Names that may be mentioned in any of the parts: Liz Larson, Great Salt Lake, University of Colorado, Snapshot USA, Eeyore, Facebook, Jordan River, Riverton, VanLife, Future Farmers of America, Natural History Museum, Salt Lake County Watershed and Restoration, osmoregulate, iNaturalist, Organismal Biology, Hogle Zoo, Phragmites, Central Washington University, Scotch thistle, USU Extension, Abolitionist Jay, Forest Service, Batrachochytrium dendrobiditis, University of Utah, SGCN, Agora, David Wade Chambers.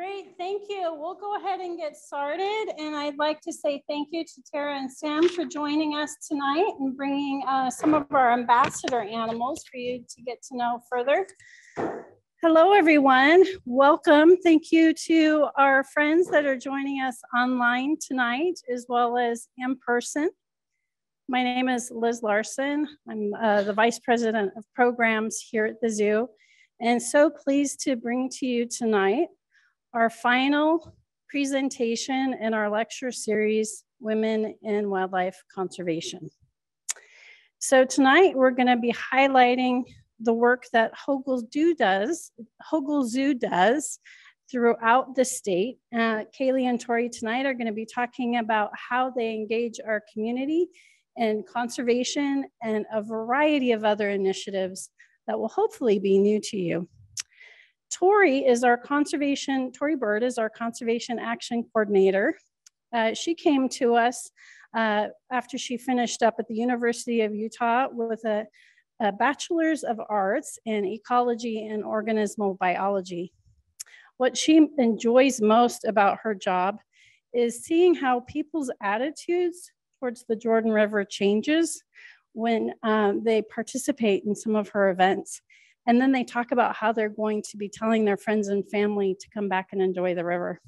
Great, thank you. We'll go ahead and get started. And I'd like to say thank you to Tara and Sam for joining us tonight and bringing some of our ambassador animals for you to get to know further. Hello, everyone. Welcome. Thank you to our friends that are joining us online tonight, as well as in person. My name is Liz Larson. I'm the Vice President of Programs here at the zoo, and so pleased to bring to you tonight our final presentation in our lecture series, Women in Wildlife Conservation. So tonight we're going to be highlighting the work that Hogle Zoo does throughout the state. Kayleigh and Tori tonight are going to be talking about how they engage our community in conservation and a variety of other initiatives that will hopefully be new to you. Tori Bird is our Conservation Action Coordinator. She came to us after she finished up at the University of Utah with a Bachelor's of Arts in Ecology and Organismal Biology. What she enjoys most about her job is seeing how people's attitudes towards the Jordan River changes when they participate in some of her events. And then they talk about how they're going to be telling their friends and family to come back and enjoy the river.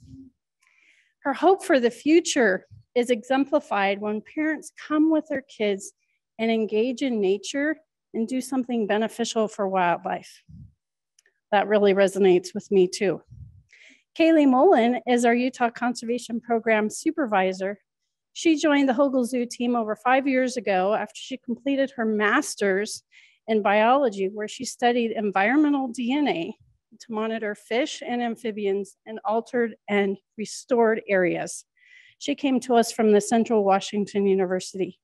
Her hope for the future is exemplified when parents come with their kids and engage in nature and do something beneficial for wildlife. That really resonates with me too. Kayleigh Mullen is our Utah Conservation Program Supervisor. She joined the Hogle Zoo team over 5 years ago after she completed her master's in biology, where she studied environmental DNA to monitor fish and amphibians in altered and restored areas. She came to us from the Central Washington University.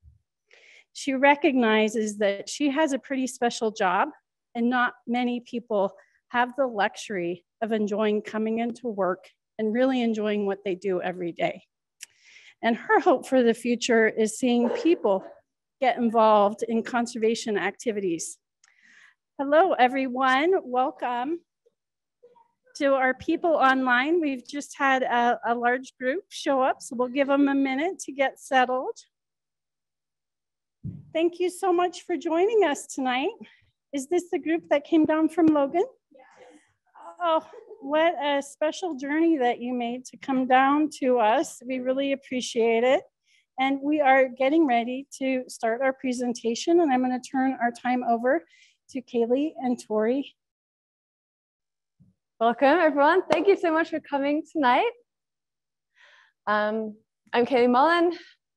She recognizes that she has a pretty special job and not many people have the luxury of enjoying coming into work and really enjoying what they do every day. And her hope for the future is seeing people get involved in conservation activities. Hello, everyone. Welcome to our people online. We've just had a large group show up, so we'll give them a minute to get settled. Thank you so much for joining us tonight. Is this the group that came down from Logan? Yes. Oh, what a special journey that you made to come down to us. We really appreciate it. And we are getting ready to start our presentation, and I'm going to turn our time over to Kayleigh and Tori. Welcome, everyone. Thank you so much for coming tonight. I'm Kayleigh Mullen.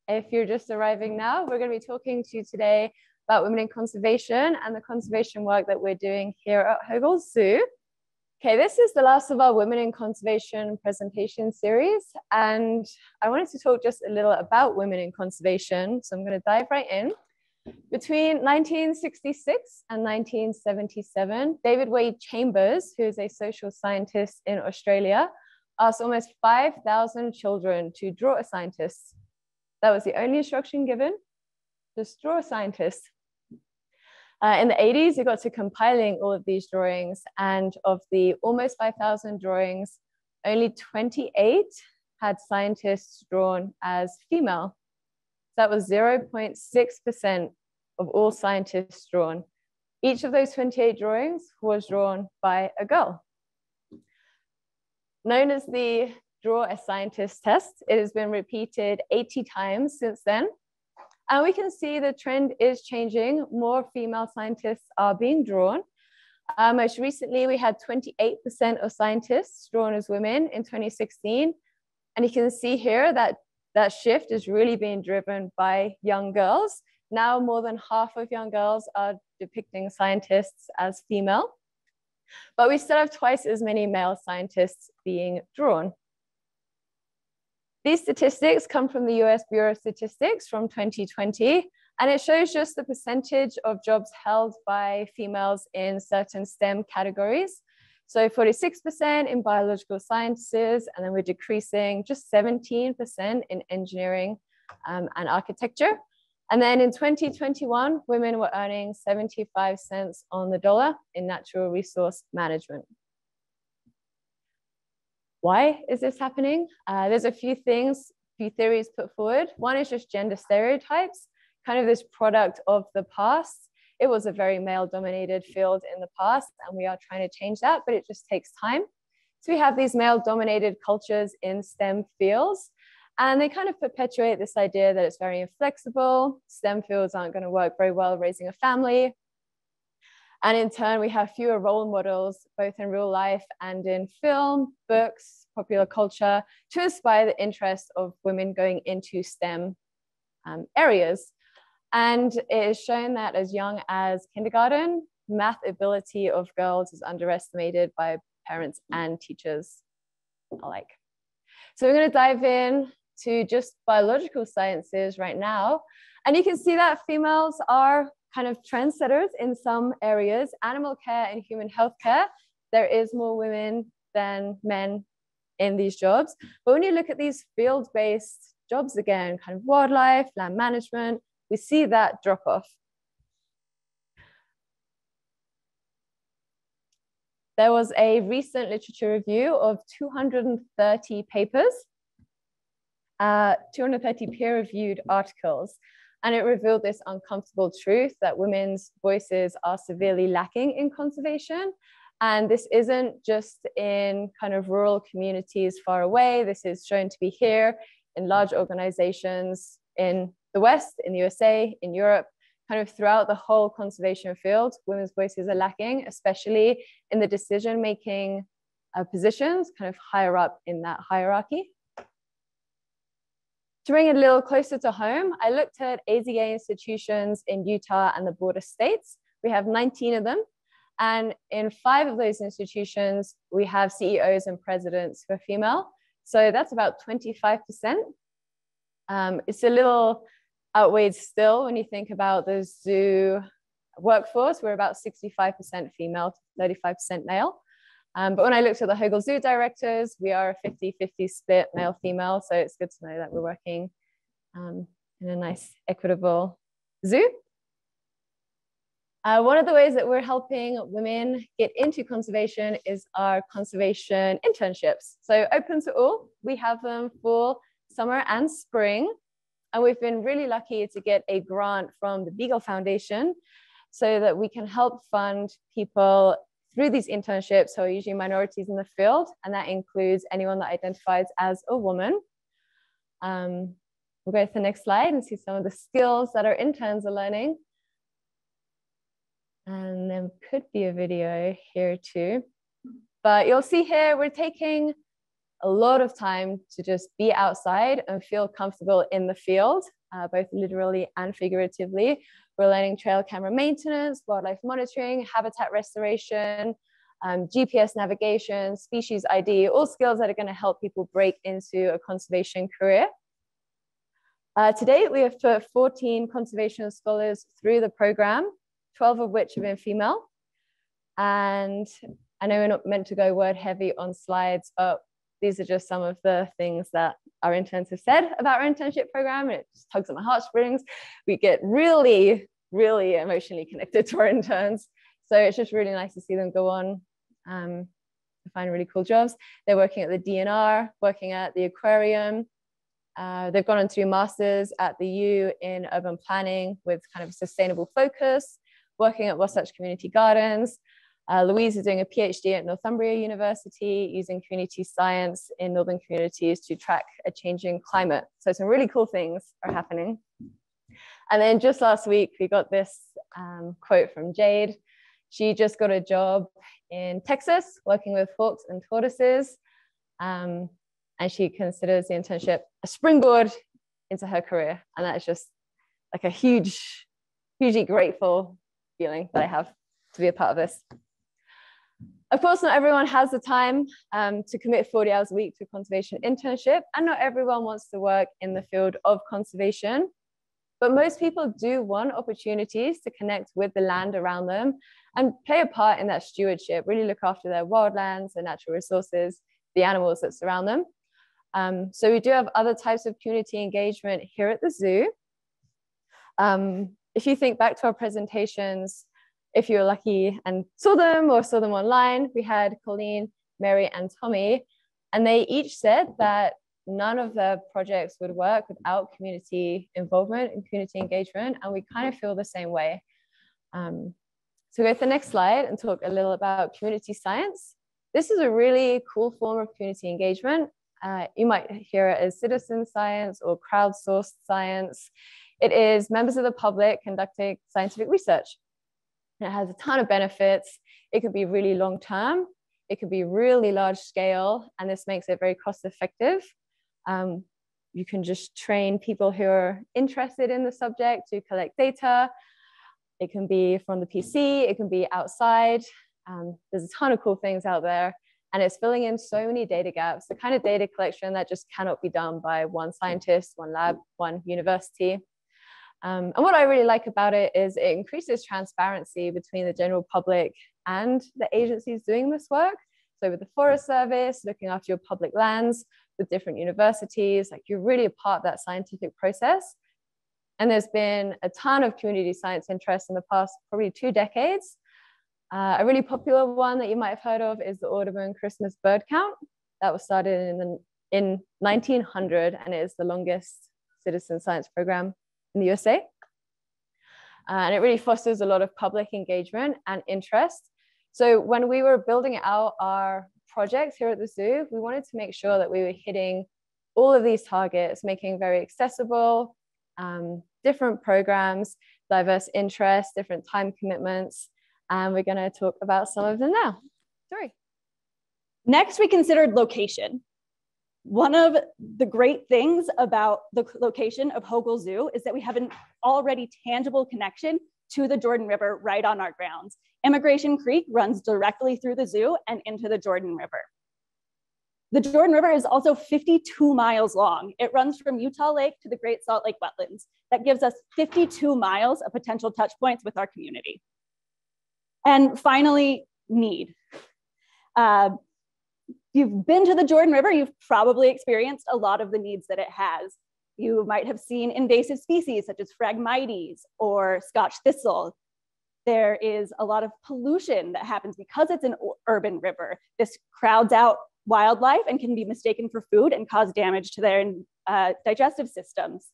If you're just arriving now, we're going to be talking to you today about women in conservation and the conservation work that we're doing here at Hogle Zoo. Okay, this is the last of our Women in Conservation presentation series, and I wanted to talk just a little about women in conservation, so I'm going to dive right in. Between 1966 and 1977, David Wade Chambers, who is a social scientist in Australia, asked almost 5,000 children to draw a scientist. That was the only instruction given, just draw a scientist. In the 80s, it got to compiling all of these drawings, and of the almost 5,000 drawings, only 28 had scientists drawn as female. That was 0.6% of all scientists drawn. Each of those 28 drawings was drawn by a girl. Known as the Draw a Scientist test, it has been repeated 80 times since then. And we can see the trend is changing. More female scientists are being drawn. Most recently, we had 28% of scientists drawn as women in 2016. And you can see here that that shift is really being driven by young girls. Now, more than half of young girls are depicting scientists as female. But we still have twice as many male scientists being drawn. These statistics come from the US Bureau of Statistics from 2020, and it shows just the percentage of jobs held by females in certain STEM categories. So 46% in biological sciences, and then we're decreasing just 17% in engineering and architecture. And then in 2021, women were earning 75 cents on the dollar in natural resource management. Why is this happening? There's a few theories put forward. One is just gender stereotypes, kind of this product of the past. It was a very male-dominated field in the past, and we are trying to change that, but it just takes time. So we have these male-dominated cultures in STEM fields, and they kind of perpetuate this idea that it's very inflexible, STEM fields aren't going to work very well raising a family. And in turn, we have fewer role models, both in real life and in film, books, popular culture, to inspire the interest of women going into STEM areas. And it is shown that as young as kindergarten, math ability of girls is underestimated by parents and teachers alike. So we're going to dive in to just biological sciences right now. And you can see that females are kind of trendsetters in some areas, animal care and human health care. There is more women than men in these jobs. But when you look at these field-based jobs again, kind of wildlife, land management, we see that drop off. There was a recent literature review of 230 papers, 230 peer-reviewed articles, and it revealed this uncomfortable truth that women's voices are severely lacking in conservation. And this isn't just in kind of rural communities far away. This is shown to be here in large organizations in the West, in the USA, in Europe, kind of throughout the whole conservation field, women's voices are lacking, especially in the decision-making positions, kind of higher up in that hierarchy. To bring it a little closer to home, I looked at AZA institutions in Utah and the border states. We have 19 of them. And in 5 of those institutions, we have CEOs and presidents who are female. So that's about 25%. It's a little outweighed still when you think about the zoo workforce. We're about 65% female, 35% male. But when I looked at the Hogle Zoo directors, we are a 50-50 split male-female. So it's good to know that we're working in a nice, equitable zoo. One of the ways that we're helping women get into conservation is our conservation internships. So open to all. We have them for summer and spring. And we've been really lucky to get a grant from the Beagle Foundation so that we can help fund people through these internships who are usually minorities in the field. And that includes anyone that identifies as a woman. We'll go to the next slide and see some of the skills that our interns are learning. And there could be a video here too. But you'll see here, we're taking a lot of time to just be outside and feel comfortable in the field, both literally and figuratively. We're learning trail camera maintenance, wildlife monitoring, habitat restoration, GPS navigation, species ID, all skills that are going to help people break into a conservation career. To date, we have put 14 conservation scholars through the program, 12 of which have been female. And I know we're not meant to go word heavy on slides, but these are just some of the things that our interns have said about our internship program, and it just tugs at my heartstrings. We get really, really emotionally connected to our interns. So it's just really nice to see them go on to find really cool jobs. They're working at the DNR, working at the aquarium. They've gone on to do masters at the U in urban planning with kind of a sustainable focus, working at Wasatch Community Gardens. Louise is doing a PhD at Northumbria University using community science in northern communities to track a changing climate. So some really cool things are happening. And then just last week, we got this quote from Jade. She just got a job in Texas working with hawks and tortoises. And she considers the internship a springboard into her career. And that is just like a huge, hugely grateful feeling that I have to be a part of this. Of course, not everyone has the time to commit 40 hours a week to a conservation internship, and not everyone wants to work in the field of conservation, but most people do want opportunities to connect with the land around them and play a part in that stewardship, really look after their wildlands, their natural resources, the animals that surround them. So we do have other types of community engagement here at the zoo. If you think back to our presentations, if you were lucky and saw them or saw them online, we had Colleen, Mary, and Tommy And they each said that none of the projects would work without community involvement and community engagement. And we kind of feel the same way. So go to the next slide and talk a little about community science. This is a really cool form of community engagement. You might hear it as citizen science or crowdsourced science. It is members of the public conducting scientific research. And it has a ton of benefits. It could be really long-term. It could be really large scale. And this makes it very cost-effective. You can just train people who are interested in the subject to collect data. It can be from the PC, it can be outside. There's a ton of cool things out there, and it's filling in so many data gaps, the kind of data collection that just cannot be done by one scientist, one lab, one university. And what I really like about it is it increases transparency between the general public and the agencies doing this work. So with the Forest Service, looking after your public lands, with different universities, like you're really a part of that scientific process. And there's been a ton of community science interest in the past probably 2 decades. A really popular one that you might have heard of is the Audubon Christmas Bird Count. That was started in 1900, and it is the longest citizen science program in the USA. And it really fosters a lot of public engagement and interest. So when we were building out our projects here at the zoo, we wanted to make sure that we were hitting all of these targets, making very accessible, different programs, diverse interests, different time commitments. And we're going to talk about some of them now. Tori. Next, we considered location. One of the great things about the location of Hogle Zoo is that we have an already tangible connection to the Jordan River right on our grounds. Emigration Creek runs directly through the zoo and into the Jordan River. The Jordan River is also 52 miles long. It runs from Utah Lake to the Great Salt Lake wetlands. That gives us 52 miles of potential touch points with our community. And finally, need. You've been to the Jordan River, you've probably experienced a lot of the needs that it has. You might have seen invasive species such as Phragmites or Scotch thistle. There is a lot of pollution that happens because it's an urban river. This crowds out wildlife and can be mistaken for food and cause damage to their digestive systems.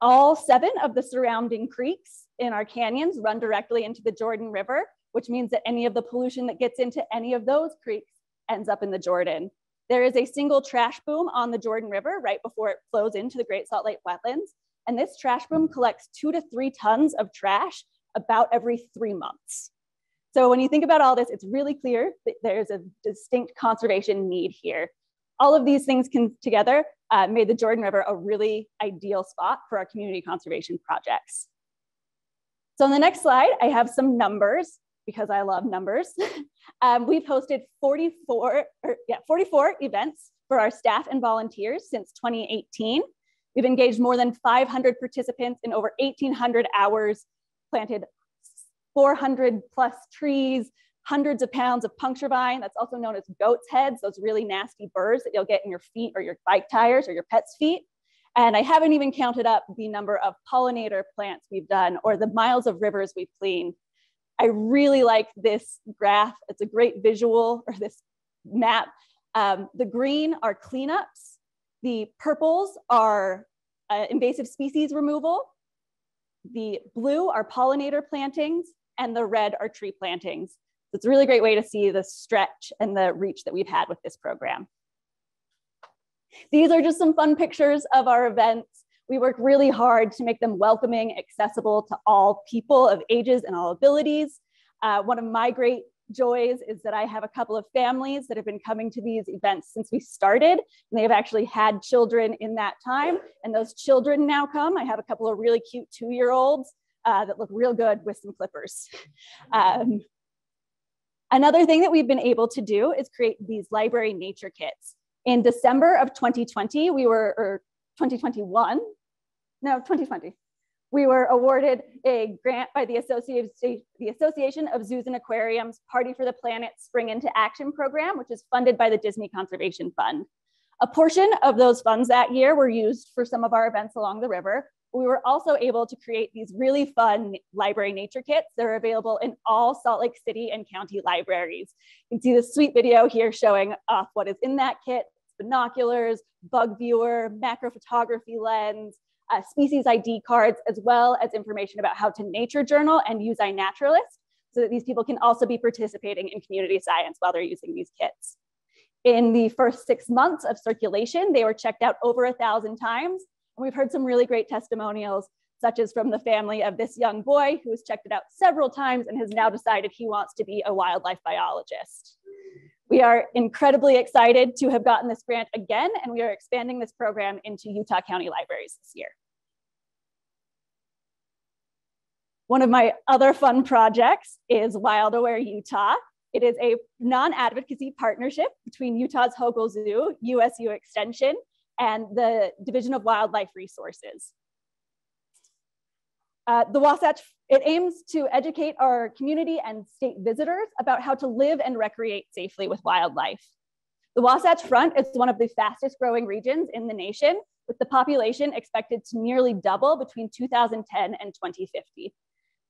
All 7 of the surrounding creeks in our canyons run directly into the Jordan River, which means that any of the pollution that gets into any of those creeks ends up in the Jordan. There is a single trash boom on the Jordan River right before it flows into the Great Salt Lake wetlands. And this trash boom collects 2 to 3 tons of trash about every 3 months. So when you think about all this, it's really clear that there's a distinct conservation need here. All of these things together made the Jordan River a really ideal spot for our community conservation projects. So on the next slide, I have some numbers because I love numbers. We've hosted 44 events for our staff and volunteers since 2018. We've engaged more than 500 participants in over 1,800 hours, planted 400 plus trees, hundreds of pounds of puncture vine, that's also known as goat's heads, those really nasty burrs that you'll get in your feet or your bike tires or your pet's feet. And I haven't even counted up the number of pollinator plants we've done or the miles of rivers we've cleaned. I really like this graph. It's a great visual, or this map. The green are cleanups. The purples are invasive species removal. The blue are pollinator plantings, and the red are tree plantings. It's a really great way to see the stretch and the reach that we've had with this program. These are just some fun pictures of our events. We work really hard to make them welcoming, accessible to all people of ages and all abilities. One of my great joys is that I have a couple of families that have been coming to these events since we started, and they have actually had children in that time, and those children now come. I have a couple of really cute 2-year-olds that look real good with some clippers. Another thing that we've been able to do is create these library nature kits. In December of 2020, we were, or 2021, no, 2020, we were awarded a grant by the Association of Zoos and Aquariums Party for the Planet Spring into Action program, which is funded by the Disney Conservation Fund. A portion of those funds that year were used for some of our events along the river, We were also able to create these really fun library nature kits that are available in all Salt Lake City and county libraries. You can see this sweet video here showing off what is in that kit: binoculars, bug viewer, macrophotography lens, species ID cards, as well as information about how to nature journal and use iNaturalist, so that these people can also be participating in community science while they're using these kits. In the first 6 months of circulation, they were checked out over 1,000 times. And we've heard some really great testimonials, such as from the family of this young boy who has checked it out several times and has now decided he wants to be a wildlife biologist. We are incredibly excited to have gotten this grant again, and we are expanding this program into Utah County libraries this year. One of my other fun projects is Wild Aware Utah. It is a non-advocacy partnership between Utah's Hogle Zoo, USU Extension, and the Division of Wildlife Resources. The Wasatch, it aims to educate our community and state visitors about how to live and recreate safely with wildlife. The Wasatch Front is one of the fastest growing regions in the nation, with the population expected to nearly double between 2010 and 2050.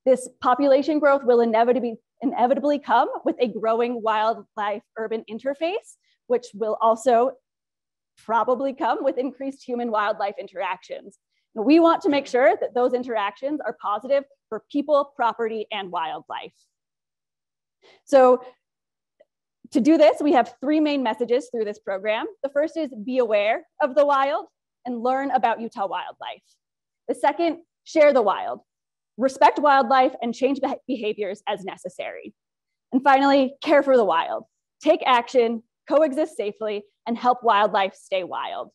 This population growth will inevitably come with a growing wildlife-urban interface, which will also probably come with increased human-wildlife interactions. And we want to make sure that those interactions are positive for people, property, and wildlife. So to do this, we have three main messages through this program. The first is be aware of the wild and learn about Utah wildlife. The second, share the wild, respect wildlife, and change behaviors as necessary. And finally, care for the wild, take action, coexist safely, and help wildlife stay wild.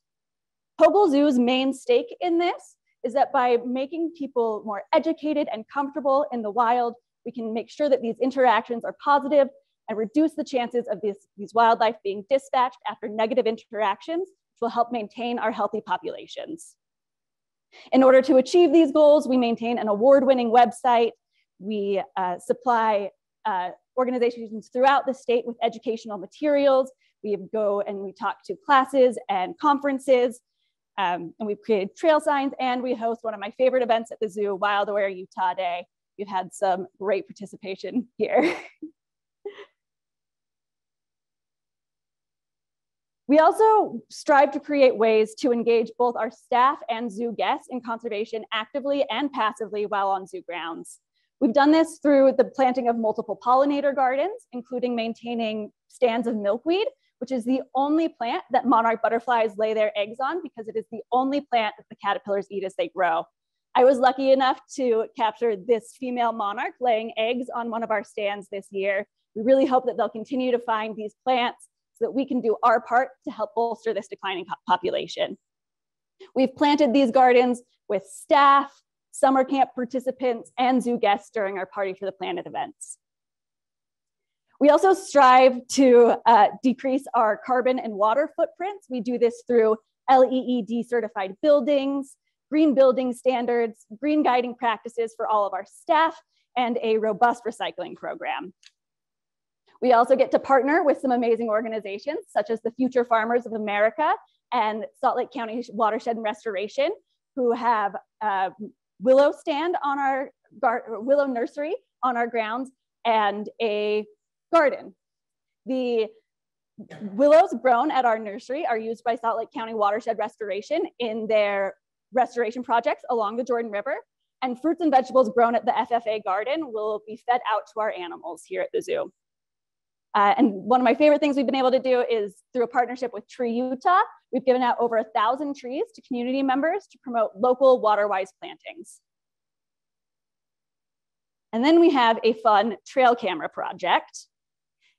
Hogle Zoo's main stake in this is that by making people more educated and comfortable in the wild, we can make sure that these interactions are positive and reduce the chances of these wildlife being dispatched after negative interactions, which will help maintain our healthy populations. In order to achieve these goals, we maintain an award-winning website. We supply organizations throughout the state with educational materials. We go and we talk to classes and conferences, and we've created trail signs, and we host one of my favorite events at the zoo, Wild Aware Utah Day. We've had some great participation here. We also strive to create ways to engage both our staff and zoo guests in conservation actively and passively while on zoo grounds. We've done this through the planting of multiple pollinator gardens, including maintaining stands of milkweed, which is the only plant that monarch butterflies lay their eggs on, because it is the only plant that the caterpillars eat as they grow. I was lucky enough to capture this female monarch laying eggs on one of our stands this year. We really hope that they'll continue to find these plants so that we can do our part to help bolster this declining population. We've planted these gardens with staff, summer camp participants, and zoo guests during our Party for the Planet events. We also strive to decrease our carbon and water footprints. We do this through LEED certified buildings, green building standards, green guiding practices for all of our staff, and a robust recycling program. We also get to partner with some amazing organizations, such as the Future Farmers of America and Salt Lake County Watershed and Restoration, who have a willow stand on our willow nursery on our grounds and a garden. The willows grown at our nursery are used by Salt Lake County Watershed Restoration in their restoration projects along the Jordan River, and fruits and vegetables grown at the FFA garden will be fed out to our animals here at the zoo. And one of my favorite things we've been able to do is through a partnership with Tree Utah, we've given out over 1,000 trees to community members to promote local water-wise plantings. And then we have a fun trail camera project.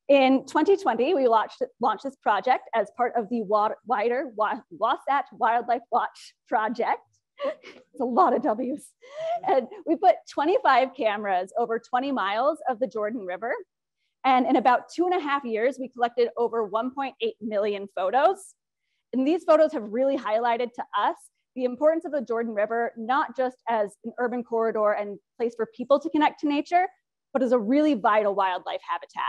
In 2020, we launched this project as part of the wider Wasatch Wildlife Watch project. It's a lot of W's. And we put 25 cameras over 20 miles of the Jordan River. And in about 2.5 years, we collected over 1.8 million photos. And these photos have really highlighted to us the importance of the Jordan River, not just as an urban corridor and place for people to connect to nature, but as a really vital wildlife habitat.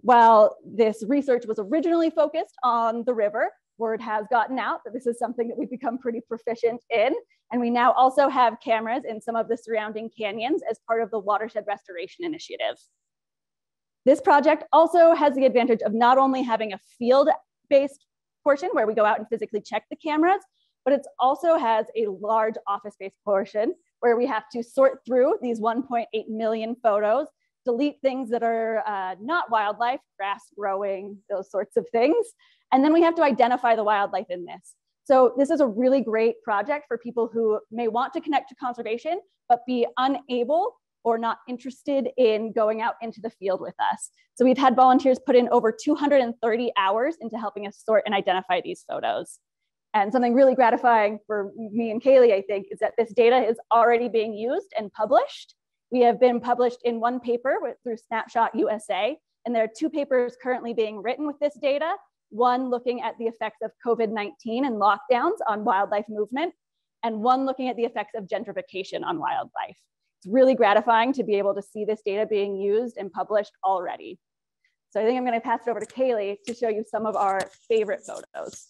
While this research was originally focused on the river, word has gotten out that this is something that we've become pretty proficient in. And we now also have cameras in some of the surrounding canyons as part of the Watershed Restoration Initiative. This project also has the advantage of not only having a field-based portion where we go out and physically check the cameras, but it also has a large office-based portion where we have to sort through these 1.8 million photos, delete things that are not wildlife, grass growing, those sorts of things. And then we have to identify the wildlife in this. So this is a really great project for people who may want to connect to conservation, but be unable or not interested in going out into the field with us. So we've had volunteers put in over 230 hours into helping us sort and identify these photos. And something really gratifying for me and Kayleigh, I think, is that this data is already being used and published. We have been published in one paper through Snapshot USA, and there are two papers currently being written with this data, one looking at the effects of COVID-19 and lockdowns on wildlife movement, and one looking at the effects of gentrification on wildlife. It's really gratifying to be able to see this data being used and published already. So I think I'm going to pass it over to Kayleigh to show you some of our favorite photos.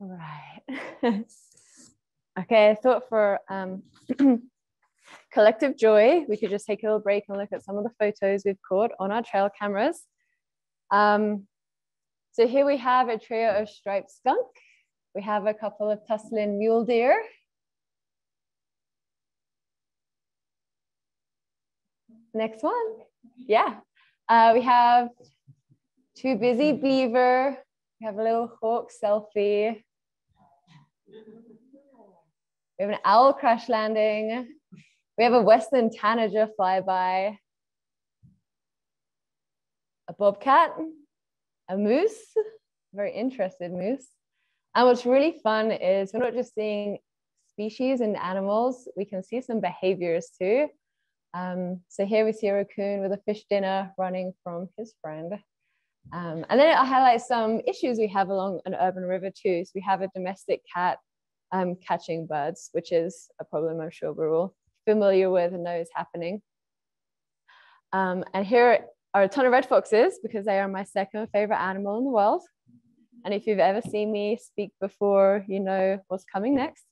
All right. Okay, I thought for collective joy, we could just take a little break and look at some of the photos we've caught on our trail cameras. So here we have a trio of striped skunk. We have a couple of tussling mule deer. Next one, yeah. We have two busy beaver. We have a little hawk selfie. We have an owl crash landing. We have a western tanager flyby. A bobcat, a moose, very interested moose. And what's really fun is we're not just seeing species and animals, we can see some behaviors too. So here we see a raccoon with a fish dinner running from his friend. And then I'll highlight some issues we have along an urban river too. So we have a domestic cat catching birds, which is a problem I'm sure we're all familiar with and know is happening. And here are a ton of red foxes because they are my second favorite animal in the world. And if you've ever seen me speak before, you know what's coming next.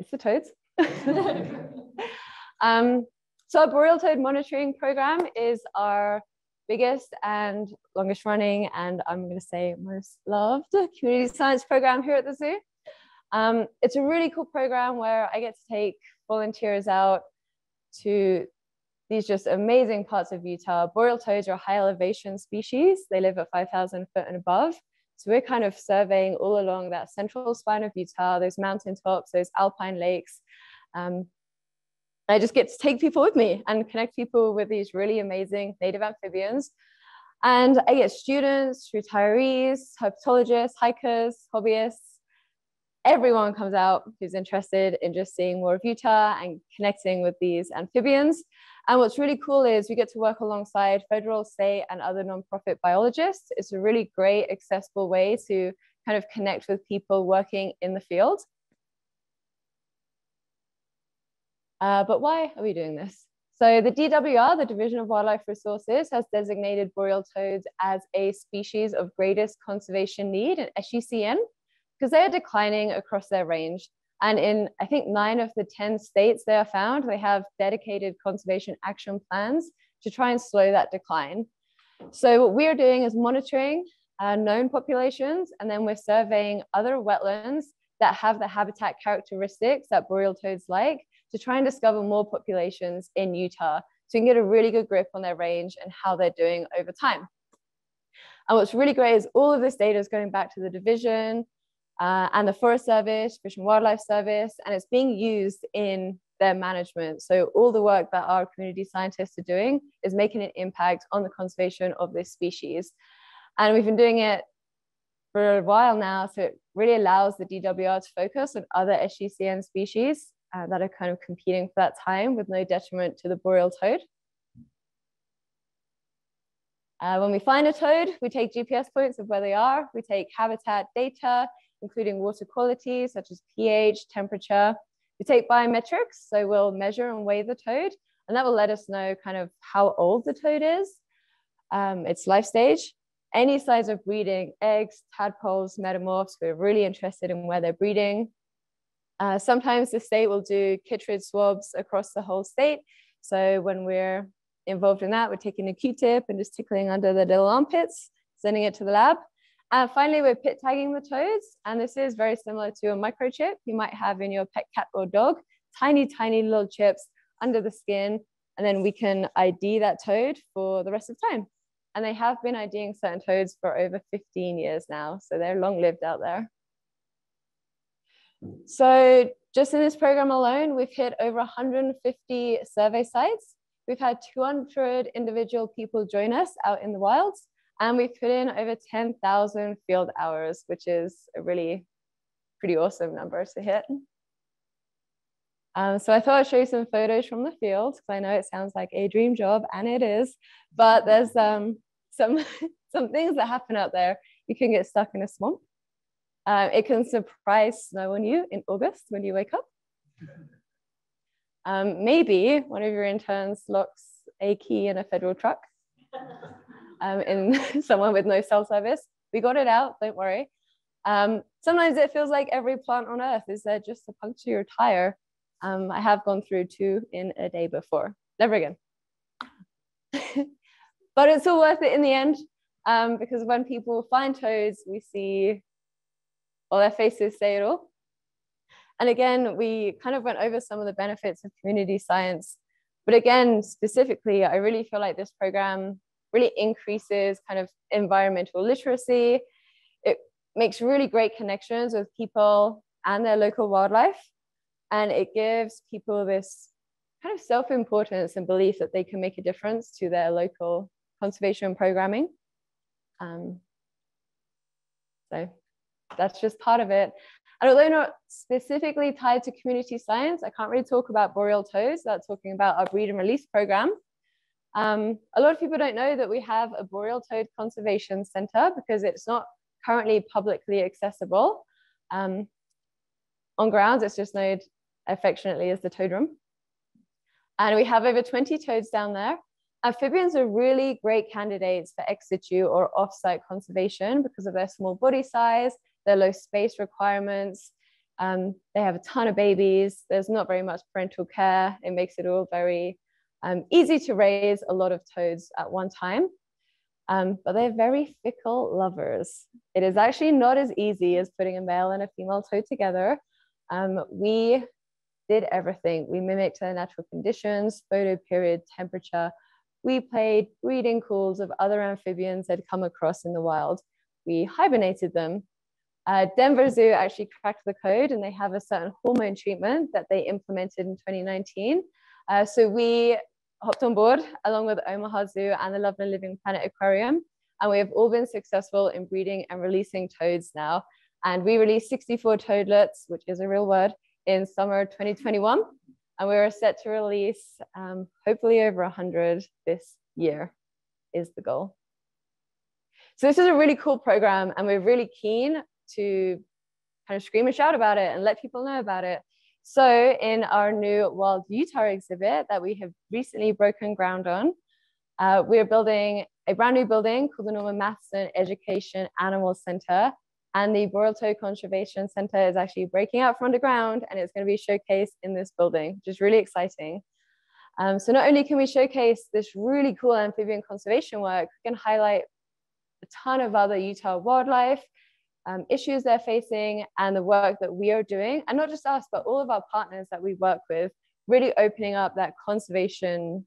It's the toads. So our boreal toad monitoring program is our biggest and longest running, and I'm going to say most loved, community science program here at the zoo. It's a really cool program where I get to take volunteers out to these just amazing parts of Utah. Boreal toads are a high elevation species. They live at 5,000 feet and above. So we're kind of surveying all along that central spine of Utah, those mountaintops, those alpine lakes. I just get to take people with me and connect people with these really amazing native amphibians. And I get students, retirees, herpetologists, hikers, hobbyists. Everyone comes out who's interested in just seeing more of Utah and connecting with these amphibians. And what's really cool is we get to work alongside federal, state, and other nonprofit biologists. It's a really great, accessible way to kind of connect with people working in the field. But why are we doing this? So the DWR, the Division of Wildlife Resources, has designated boreal toads as a species of greatest conservation need, an SGCN, because they are declining across their range. And in, I think, 9 of the 10 states they are found, they have dedicated conservation action plans to try and slow that decline. So what we're doing is monitoring known populations, and then we're surveying other wetlands that have the habitat characteristics that boreal toads like, to try and discover more populations in Utah so you can get a really good grip on their range and how they're doing over time. And what's really great is all of this data is going back to the division and the Forest Service, Fish and Wildlife Service, and it's being used in their management. So all the work that our community scientists are doing is making an impact on the conservation of this species. And we've been doing it for a while now, so it really allows the DWR to focus on other SGCN species that are kind of competing for that time with no detriment to the boreal toad. When we find a toad, we take GPS points of where they are, we take habitat data, including water quality, such as pH, temperature. We take biometrics, so we'll measure and weigh the toad, and that will let us know kind of how old the toad is, its life stage, any size of breeding, eggs, tadpoles, metamorphs. We're really interested in where they're breeding. Sometimes the state will do chytrid swabs across the whole state. So when we're involved in that, we're taking a Q-tip and just tickling under the little armpits, sending it to the lab. And finally, we're pit tagging the toads. And this is very similar to a microchip you might have in your pet cat or dog, tiny, tiny little chips under the skin. And then we can ID that toad for the rest of time. And they have been IDing certain toads for over 15 years now. So they're long lived out there. So just in this program alone, we've hit over 150 survey sites. We've had 200 individual people join us out in the wild, and we've put in over 10,000 field hours, which is a really pretty awesome number to hit. So I thought I'd show you some photos from the field, because I know it sounds like a dream job, and it is, but there's some things that happen out there. You can get stuck in a swamp. It can surprise snow on you in August when you wake up. Maybe one of your interns locks a key in a federal truck in someone with no cell service. We got it out, don't worry. Sometimes it feels like every plant on earth is there just to puncture your tire. I have gone through 2 in a day before, never again. But it's all worth it in the end, because when people find toads, we see, well, their faces say it all. And again, we kind of went over some of the benefits of community science. But again, specifically, I really feel like this program really increases kind of environmental literacy. It makes really great connections with people and their local wildlife. And it gives people this kind of self-importance and belief that they can make a difference to their local conservation programming. So that's just part of it. And although not specifically tied to community science, I can't really talk about boreal toads without talking about our breed and release program. A lot of people don't know that we have a boreal toad conservation center because it's not currently publicly accessible. On grounds, it's just known affectionately as the toad room. And we have over 20 toads down there. Amphibians are really great candidates for ex-situ or off-site conservation because of their small body size, their low space requirements. They have a ton of babies. There's not very much parental care. It makes it all very easy to raise a lot of toads at one time. But they're very fickle lovers. It is actually not as easy as putting a male and a female toad together. We did everything. We mimicked their natural conditions, photo period, temperature. We played breeding calls of other amphibians that come across in the wild. We hibernated them. Denver Zoo actually cracked the code, and they have a certain hormone treatment that they implemented in 2019. So we hopped on board along with Omaha Zoo and the Love and Living Planet Aquarium. And we have all been successful in breeding and releasing toads now. And we released 64 toadlets, which is a real word, in summer 2021. And we were set to release hopefully over 100 this year is the goal. So this is a really cool program, and we're really keen to kind of scream and shout about it and let people know about it. So in our new Wild Utah exhibit that we have recently broken ground on, we're building a brand new building called the Norman Matheson Education Animal Center, and the Boreal Toad Conservation Center is actually breaking out from underground, and it's going to be showcased in this building, which is really exciting. So not only can we showcase this really cool amphibian conservation work, we can highlight a ton of other Utah wildlife, issues they're facing, and the work that we are doing, and not just us, but all of our partners that we work with, really opening up that conservation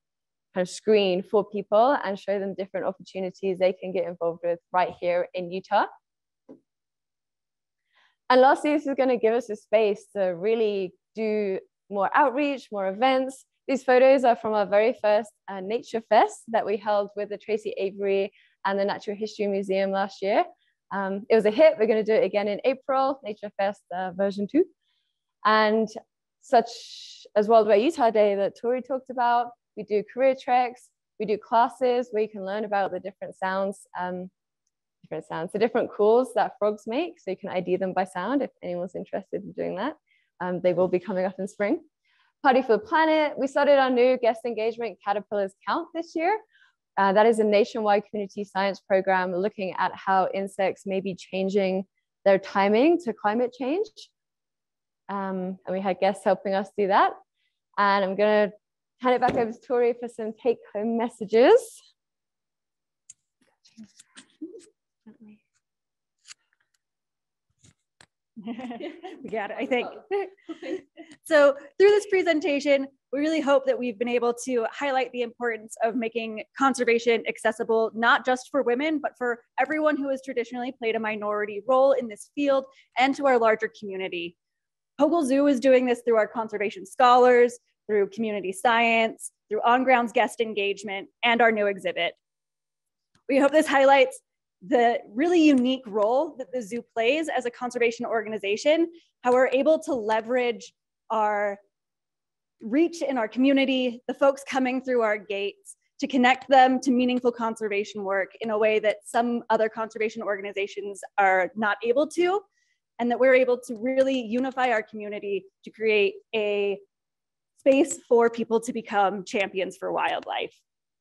kind of screen for people and show them different opportunities they can get involved with right here in Utah. And lastly, this is going to give us a space to really do more outreach, more events. These photos are from our very first Nature Fest that we held with the Tracy Avery and the Natural History Museum last year. It was a hit. We're going to do it again in April, Nature Fest version 2. And such as Wild Utah Day that Tori talked about, we do career treks, we do classes where you can learn about the different sounds different sounds. The different calls that frogs make, so you can ID them by sound if anyone's interested in doing that. They will be coming up in spring. Party for the Planet. We started our new guest engagement, Caterpillars Count, this year. That is a nationwide community science program looking at how insects may be changing their timing to climate change. And we had guests helping us do that. And I'm going to hand it back over to Tori for some take-home messages. We got it, I think. So through this presentation, we really hope that we've been able to highlight the importance of making conservation accessible, not just for women, but for everyone who has traditionally played a minority role in this field and to our larger community. Hogle Zoo is doing this through our conservation scholars, through community science, through on-grounds guest engagement, and our new exhibit. We hope this highlights the really unique role that the zoo plays as a conservation organization, how we're able to leverage our reach in our community, the folks coming through our gates, to connect them to meaningful conservation work in a way that some other conservation organizations are not able to, and that we're able to really unify our community to create a space for people to become champions for wildlife.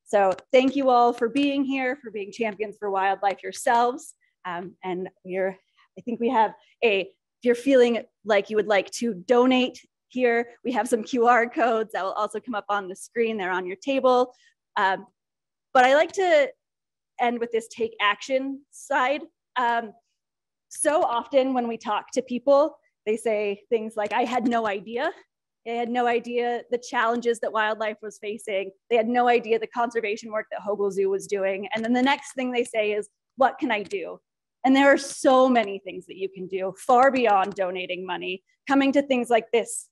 So thank you all for being here, for being champions for wildlife yourselves. And I think we have a, if you're feeling like you would like to donate here, we have some QR codes that will also come up on the screen. They're on your table. But I like to end with this take action side. So often when we talk to people, they say things like, I had no idea. They had no idea the challenges that wildlife was facing. They had no idea the conservation work that Hogle Zoo was doing. And then the next thing they say is, what can I do? And there are so many things that you can do far beyond donating money, coming to things like this.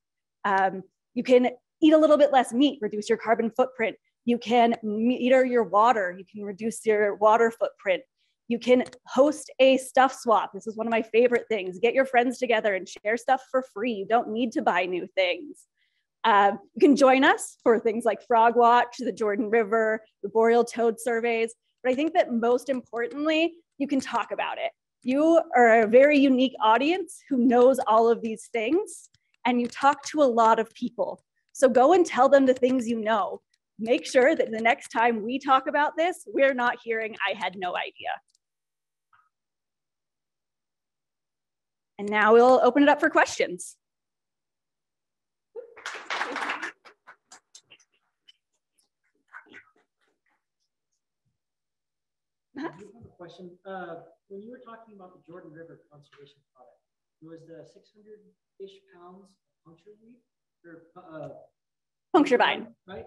You can eat a little bit less meat, reduce your carbon footprint. You can meter your water. You can reduce your water footprint. You can host a stuff swap. This is one of my favorite things. Get your friends together and share stuff for free. You don't need to buy new things. You can join us for things like Frog Watch, the Jordan River, the boreal toad surveys. But I think that most importantly, you can talk about it. You are a very unique audience who knows all of these things, and you talk to a lot of people. So go and tell them the things you know. Make sure that the next time we talk about this, we're not hearing, I had no idea. And now we'll open it up for questions. I do have a question. When you were talking about the Jordan River conservation product, it was the 600-ish pounds of punctureweed or puncture vine, right?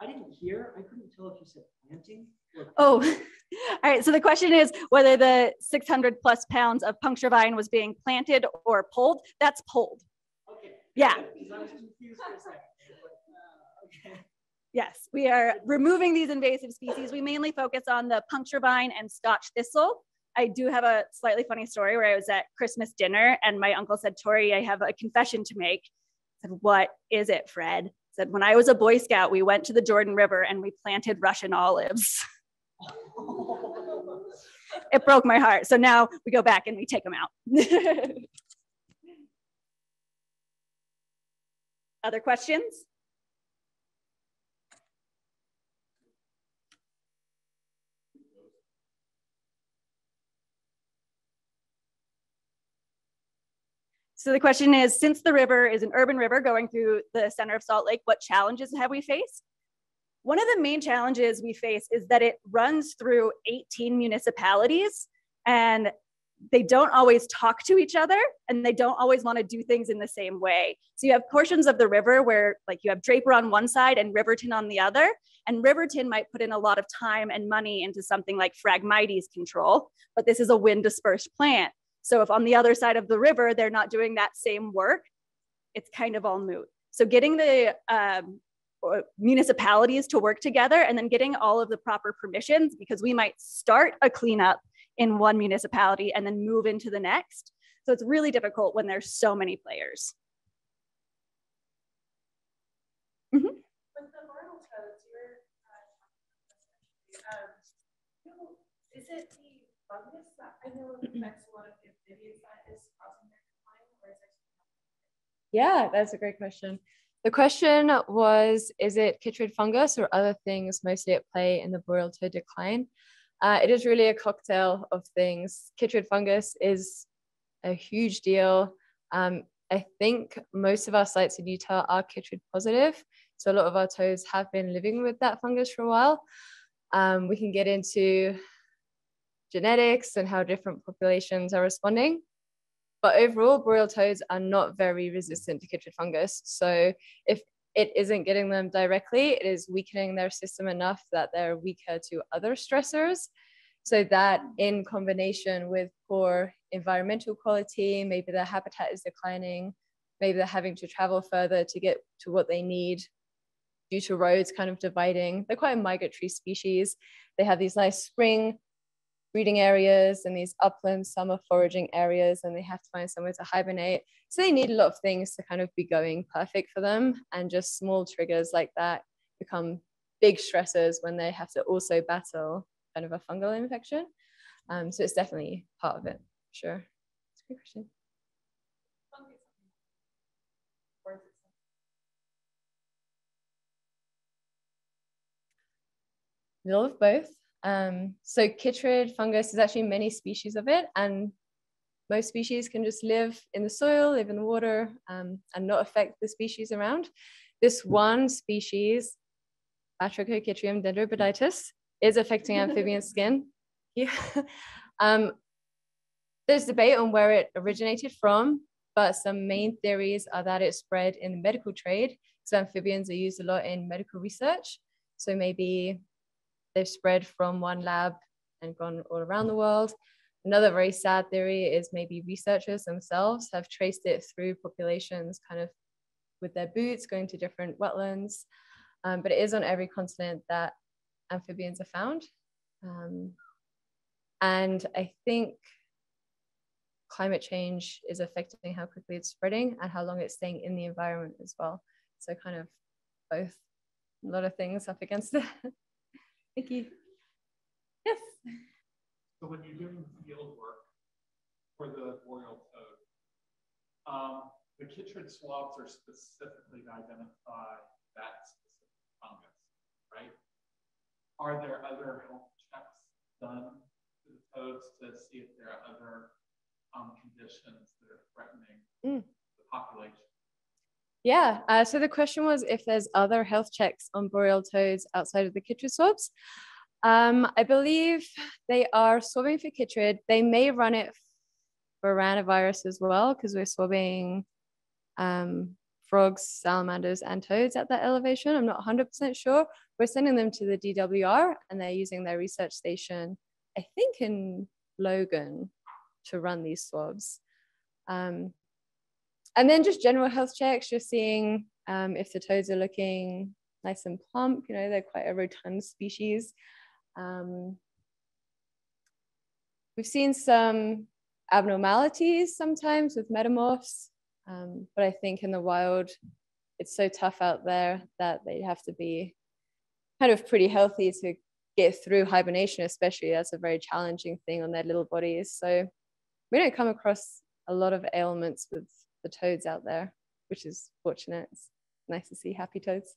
I didn't hear. I couldn't tell if you said planting. Oh, all right. So the question is whether the 600 plus pounds of puncture vine was being planted or pulled. That's pulled. Okay. Yeah. I was confused for a second. Okay. Yes, we are removing these invasive species. We mainly focus on the puncture vine and Scotch thistle. I do have a slightly funny story where I was at Christmas dinner and my uncle said, Tori, I have a confession to make. I said, what is it, Fred? Said, when I was a Boy Scout, we went to the Jordan River and we planted Russian olives. It broke my heart. So now we go back and we take them out. Other questions? So the question is, since the river is an urban river going through the center of Salt Lake, what challenges have we faced? One of the main challenges we face is that it runs through 18 municipalities and they don't always talk to each other and they don't always want to do things in the same way. So you have portions of the river where like you have Draper on one side and Riverton on the other, and Riverton might put in a lot of time and money into something like Phragmites control, but this is a wind dispersed plant. So if on the other side of the river, they're not doing that same work, it's kind of all moot. So getting the municipalities to work together and then getting all of the proper permissions, because we might start a cleanup in one municipality and then move into the next. So it's really difficult when there's so many players. Mm-hmm. With the boreal toads, you were talking about this, is it the fungus that I know affects a lot of amphibians that is causing their decline, or is there something? Yeah, that's a great question. The question was, is it chytrid fungus or other things mostly at play in the boreal toad decline? It is really a cocktail of things. Chytrid fungus is a huge deal. I think most of our sites in Utah are chytrid positive. So a lot of our toads have been living with that fungus for a while. We can get into genetics and how different populations are responding. But overall, boreal toads are not very resistant to chytrid fungus. So if it isn't getting them directly, it is weakening their system enough that they're weaker to other stressors. So that in combination with poor environmental quality, maybe their habitat is declining, maybe they're having to travel further to get to what they need due to roads kind of dividing. They're quite a migratory species. They have these nice spring breeding areas and these upland summer foraging areas, and they have to find somewhere to hibernate. So they need a lot of things to kind of be going perfect for them, and just small triggers like that become big stressors when they have to also battle kind of a fungal infection. So it's definitely part of it, sure. It's a good question. A little of both. So chytrid fungus is actually many species of it, and most species can just live in the soil, live in the water, and not affect the species around. This one species, Batrachochytrium dendrobiditis, is affecting amphibian skin. Yeah. There's debate on where it originated from, but some main theories are that it spread in the medical trade. So amphibians are used a lot in medical research. So maybe they've spread from one lab and gone all around the world. Another very sad theory is maybe researchers themselves have traced it through populations kind of with their boots going to different wetlands. But it is on every continent that amphibians are found. And I think climate change is affecting how quickly it's spreading and how long it's staying in the environment as well. So kind of both, a lot of things up against it. Thank you. Yes. So when you're doing field work for the boreal toad, the chytrid swabs are specifically to identify that specific fungus, right? Are there other health checks done to the toads to see if there are other conditions that are threatening the population? Yeah, so the question was if there's other health checks on boreal toads outside of the chytrid swabs. I believe they are swabbing for chytrid. They may run it for ranavirus as well, because we're swabbing frogs, salamanders, and toads at that elevation. I'm not 100% sure. We're sending them to the DWR, and they're using their research station, I think in Logan, to run these swabs. And then just general health checks, just seeing if the toads are looking nice and plump. You know, they're quite a rotund species. We've seen some abnormalities sometimes with metamorphs, but I think in the wild, it's so tough out there that they have to be kind of pretty healthy to get through hibernation, especially. That's a very challenging thing on their little bodies. So we don't come across a lot of ailments with the toads out there, which is fortunate. It's nice to see happy toads.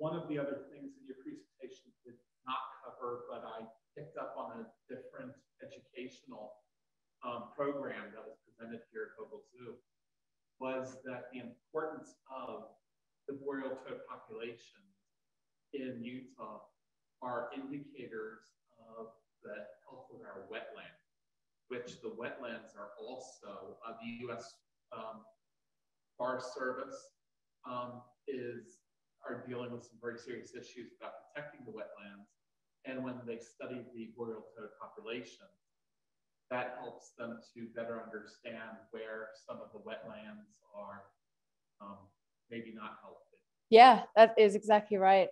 One of the other things in your presentation did not cover, but I picked up on a different educational program that was presented here at Hogle Zoo, was that the importance of the boreal toad population in Utah are indicators of the health of our wetlands, which the wetlands are also of the U.S. Forest Service are dealing with some very serious issues about protecting the wetlands. And when they study the boreal toad population, that helps them to better understand where some of the wetlands are maybe not healthy. Yeah, that is exactly right.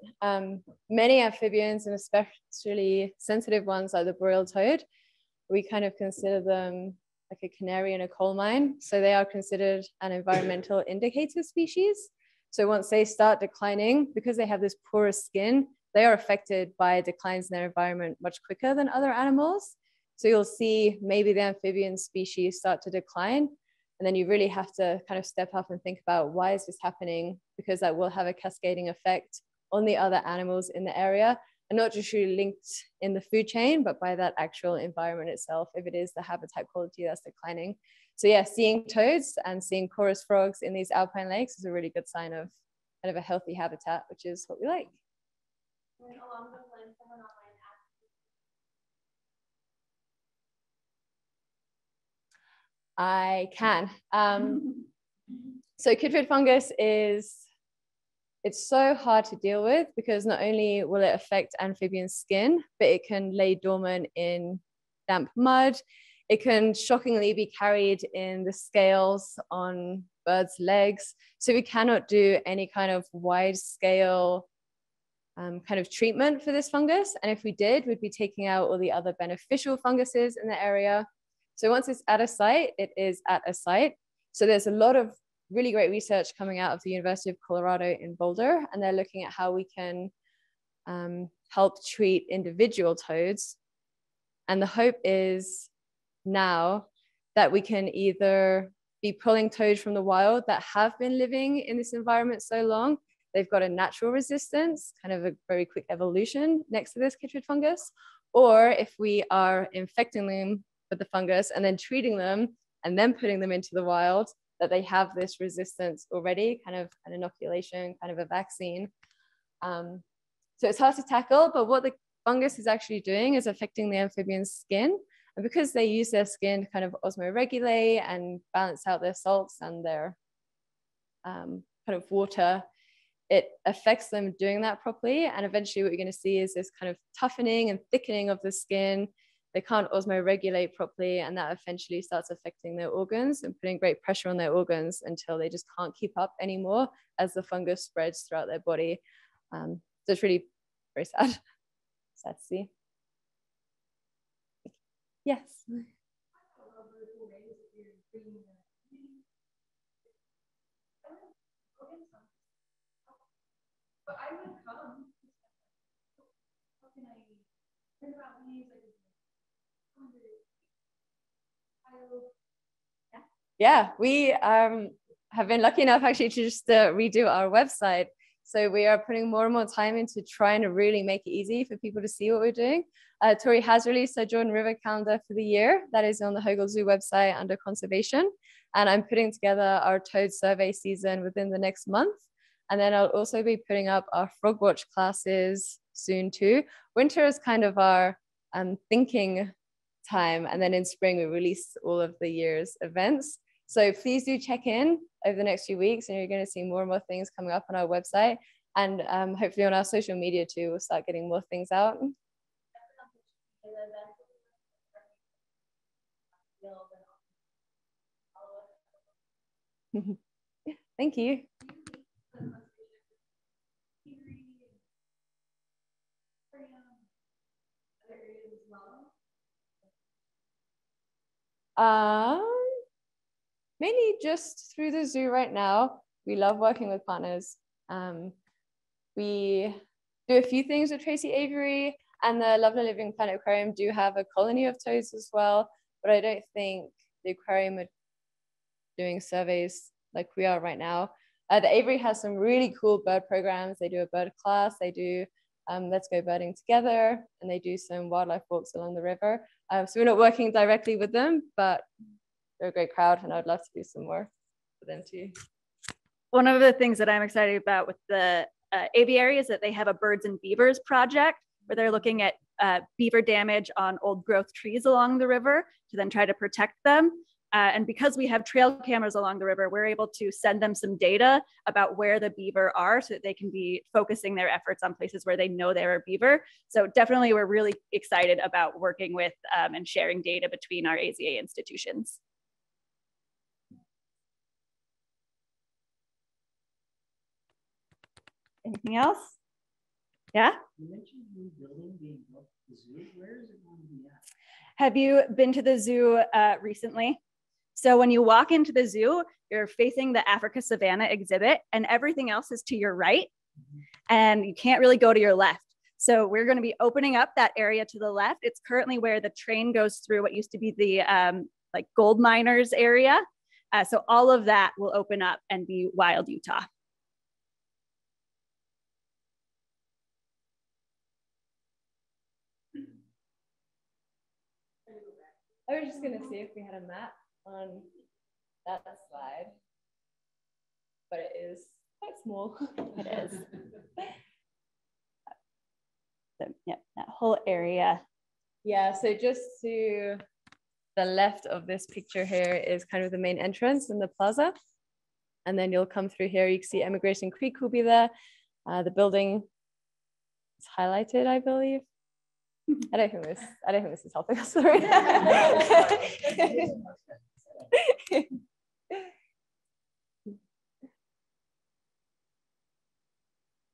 Many amphibians, and especially sensitive ones like the boreal toad, we kind of consider them like a canary in a coal mine. So they are considered an environmental indicator species. So once they start declining, because they have this porous skin, they are affected by declines in their environment much quicker than other animals. So you'll see maybe the amphibian species start to decline. And then you really have to kind of step up and think about why is this happening? Because that will have a cascading effect on the other animals in the area, and not just really linked in the food chain, but by that actual environment itself, if it is the habitat quality that's declining. So yeah, seeing toads and seeing chorus frogs in these alpine lakes is a really good sign of kind of a healthy habitat, which is what we like. I can. So kidfed fungus is, it's so hard to deal with because not only will it affect amphibian skin, but it can lay dormant in damp mud. It can shockingly be carried in the scales on birds' legs. So we cannot do any kind of wide scale kind of treatment for this fungus. And if we did, we'd be taking out all the other beneficial funguses in the area. So once it's at a site, it is at a site. So there's a lot of really great research coming out of the University of Colorado in Boulder, and they're looking at how we can help treat individual toads. And the hope is now that we can either be pulling toads from the wild that have been living in this environment so long, they've got a natural resistance, kind of a very quick evolution next to this chytrid fungus, or if we are infecting them with the fungus and then treating them and then putting them into the wild, that they have this resistance already, kind of an inoculation, kind of a vaccine. So it's hard to tackle, but what the fungus is actually doing is affecting the amphibian skin. And because they use their skin to kind of osmoregulate and balance out their salts and their kind of water, it affects them doing that properly. And eventually what you're gonna see is this kind of toughening and thickening of the skin. They can't osmoregulate properly, and that eventually starts affecting their organs and putting great pressure on their organs until they just can't keep up anymore as the fungus spreads throughout their body. So it's really very sad. Sad to see. Yes. But I would come. How can I? Yeah, we have been lucky enough actually to just redo our website. So we are putting more and more time into trying to really make it easy for people to see what we're doing. Tori has released a Jordan River calendar for the year that is on the Hogle Zoo website under conservation. And I'm putting together our toad survey season within the next month. And then I'll also be putting up our frog watch classes soon too. Winter is kind of our thinking time. And then in spring, we release all of the year's events. So please do check in over the next few weeks, and you're going to see more and more things coming up on our website. And hopefully on our social media too, we'll start getting more things out. Thank you. Mainly just through the zoo right now. We love working with partners. We do a few things with Tracy Avery, and the Lovely Living Planet Aquarium do have a colony of toads as well, but I don't think the aquarium are doing surveys like we are right now. The Avery has some really cool bird programs. They do a bird class, they do Let's Go Birding Together, and they do some wildlife walks along the river. So we're not working directly with them, but they're a great crowd, and I'd love to do some more for them too. One of the things that I'm excited about with the aviary is that they have a birds and beavers project where they're looking at beaver damage on old growth trees along the river to then try to protect them. And because we have trail cameras along the river, we're able to send them some data about where the beaver are so that they can be focusing their efforts on places where they know there are beaver. So definitely we're really excited about working with and sharing data between our AZA institutions. Anything else? Yeah? You mentioned the building being built at the zoo. Where is it going to be at? Have you been to the zoo recently? So when you walk into the zoo, you're facing the Africa Savannah exhibit, and everything else is to your right. And you can't really go to your left. So we're going to be opening up that area to the left. It's currently where the train goes through what used to be the like gold miners area. So all of that will open up and be Wild Utah. I was just going to see if we had a map on that slide, but it is quite small. It is. So, yeah, that whole area. Yeah, so just to the left of this picture here is kind of the main entrance in the plaza. And then you'll come through here, you can see Emigration Creek will be there. The building is highlighted, I believe. I don't think this is helping us. Sorry.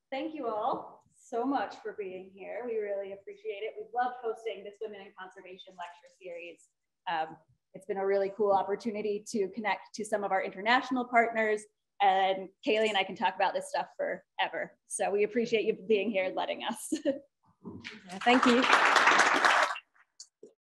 Thank you all so much for being here. We really appreciate it. We've loved hosting this Women in Conservation lecture series. It's been a really cool opportunity to connect to some of our international partners, and Kayleigh and I can talk about this stuff forever. So we appreciate you being here and letting us. Thank you.